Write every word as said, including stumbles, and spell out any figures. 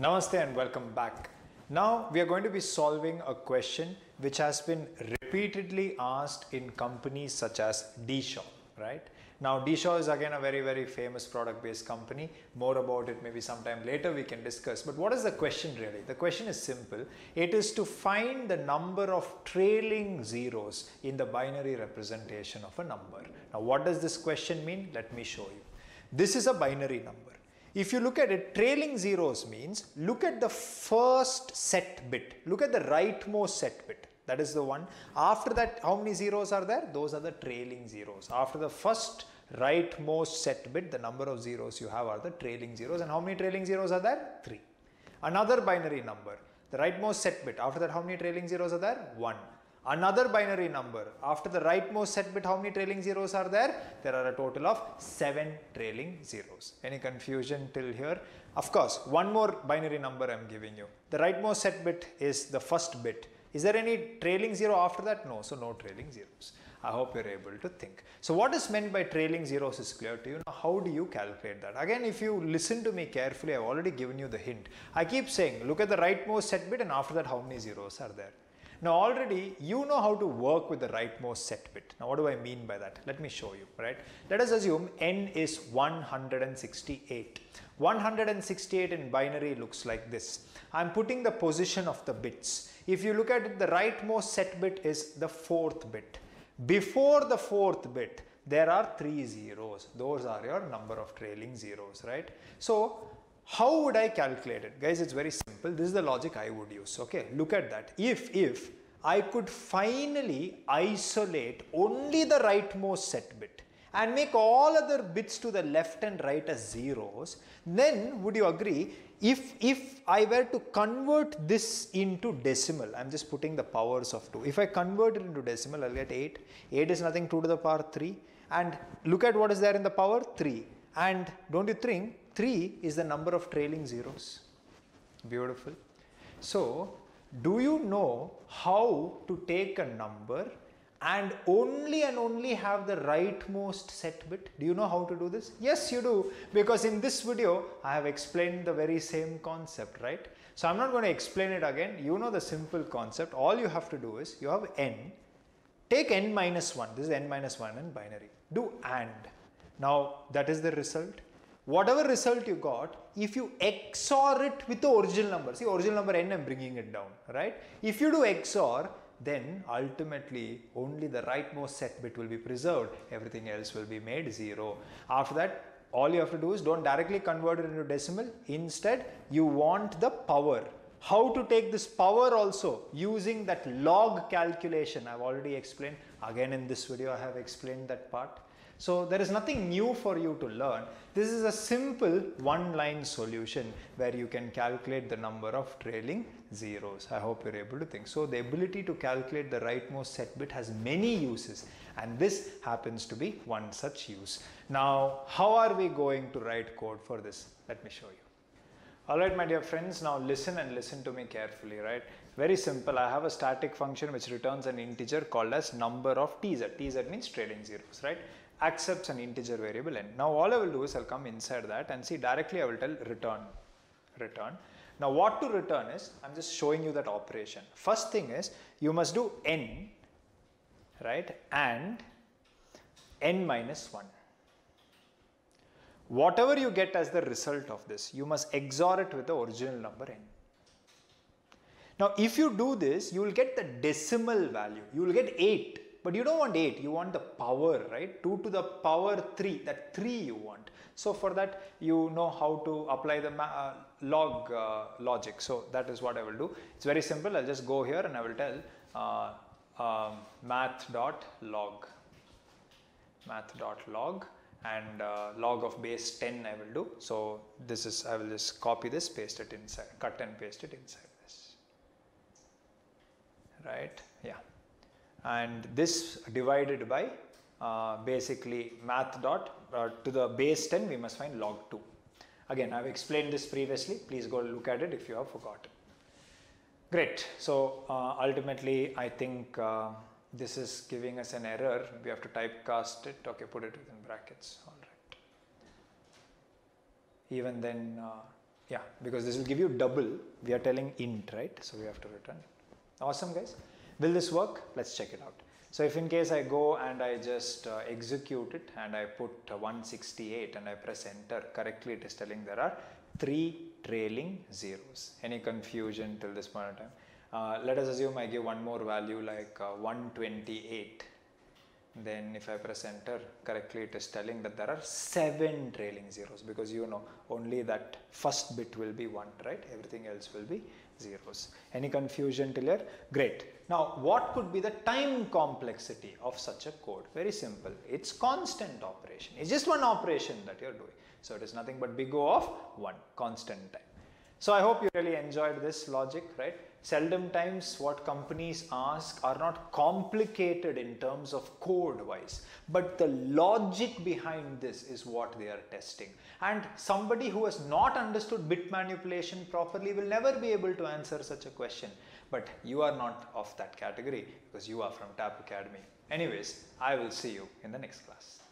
Namaste and welcome back. Now we are going to be solving a question which has been repeatedly asked in companies such as D E Shaw, right? Now D E Shaw is again a very very famous product based company. More about it maybe sometime later we can discuss. But what is the question really? The question is simple. It is to find the number of trailing zeros in the binary representation of a number. Now what does this question mean? Let me show you. This is a binary number. If you look at it, trailing zeros means look at the first set bit, look at the rightmost set bit, that is the one. After that, how many zeros are there? Those are the trailing zeros. After the first rightmost set bit, the number of zeros you have are the trailing zeros. And how many trailing zeros are there? Three. Another binary number, the rightmost set bit, after that how many trailing zeros are there? One. Another binary number, after the rightmost set bit, how many trailing zeros are there? There are a total of seven trailing zeros. Any confusion till here? Of course, one more binary number I'm giving you. The rightmost set bit is the first bit. Is there any trailing zero after that? No, so no trailing zeros. I hope you're able to think. So what is meant by trailing zeros is clear to you. Now, how do you calculate that? Again, if you listen to me carefully, I've already given you the hint. I keep saying, look at the rightmost set bit and after that, how many zeros are there? Now already you know how to work with the rightmost set bit. Now what do I mean by that? Let me show you, right? Let us assume n is one hundred sixty-eight. one hundred sixty-eight in binary looks like this. I'm putting the position of the bits. If you look at it, the rightmost set bit is the fourth bit. Before the fourth bit, there are three zeros. Those are your number of trailing zeros, right? So how would I calculate it? Guys, it's very simple. This is the logic I would use. Okay, look at that. If, if I could finally isolate only the rightmost set bit and make all other bits to the left and right as zeros, then would you agree, if, if I were to convert this into decimal, I'm just putting the powers of two. If I convert it into decimal, I'll get eight. eight is nothing, two to the power three. And look at what is there in the power, three. And don't you think? three is the number of trailing zeros. Beautiful. So, do you know how to take a number and only and only have the rightmost set bit? Do you know how to do this? Yes, you do. Because in this video, I have explained the very same concept, right? So, I'm not going to explain it again. You know the simple concept. All you have to do is, you have n. Take n minus one. This is n minus one in binary. Do and. Now, that is the result. Whatever result you got, if you X O R it with the original number, see original number n, I'm bringing it down, right? If you do X O R, then ultimately only the rightmost set bit will be preserved. Everything else will be made zero. After that, all you have to do is don't directly convert it into decimal. Instead, you want the power. How to take this power also using that log calculation. I've already explained. Again, in this video, I have explained that part. So there is nothing new for you to learn. This is a simple one-line solution where you can calculate the number of trailing zeros. I hope you're able to think. So the ability to calculate the rightmost set bit has many uses, and this happens to be one such use. Now, how are we going to write code for this? Let me show you. Alright, my dear friends, now listen and listen to me carefully, right? Very simple. I have a static function which returns an integer called as number of T Z. T Z means trailing zeros, right? Accepts an integer variable n. Now all I will do is I'll come inside that and see directly I will tell return. Return. Now what to return is, I'm just showing you that operation. First thing is, you must do n, right? And n minus one. Whatever you get as the result of this, you must X O R it with the original number n. Now, if you do this, you will get the decimal value. You will get eight, but you don't want eight. You want the power, right? two to the power three, that three you want. So, for that, you know how to apply the uh, log uh, logic. So, that is what I will do. It's very simple. I'll just go here and I will tell uh, uh, math.log. math.log. And uh, log of base ten I will do. So this is, I will just copy this, paste it inside, cut and paste it inside this, right? Yeah. And this divided by uh, basically math dot uh, to the base ten, we must find log two. Again, I've explained this previously. Please go look at it if you have forgotten. Great. So uh, ultimately, I think uh, this is giving us an error. We have to typecast it. Okay, put it within brackets. All right. Even then, uh, Yeah, because this will give you double. We are telling int, right? So we have to return. Awesome, guys. Will this work? Let's check it out. So if in case I go and I just uh, execute it and I put uh, one sixty-eight and I press enter, correctly it is telling there are three trailing zeros. Any confusion till this point in time? Uh, let us assume I give one more value like uh, one twenty-eight. Then if I press enter, correctly it is telling that there are seven trailing zeros, because you know only that first bit will be one, right? Everything else will be zeros. Any confusion till here? Great. Now what could be the time complexity of such a code? Very simple. It's constant operation. It's just one operation that you're doing. So it is nothing but big O of one, constant time. So I hope you really enjoyed this logic, right? Seldom times what companies ask are not complicated in terms of code wise, but the logic behind this is what they are testing. And somebody who has not understood bit manipulation properly will never be able to answer such a question. But you are not of that category, because you are from TAP Academy. Anyways, I will see you in the next class.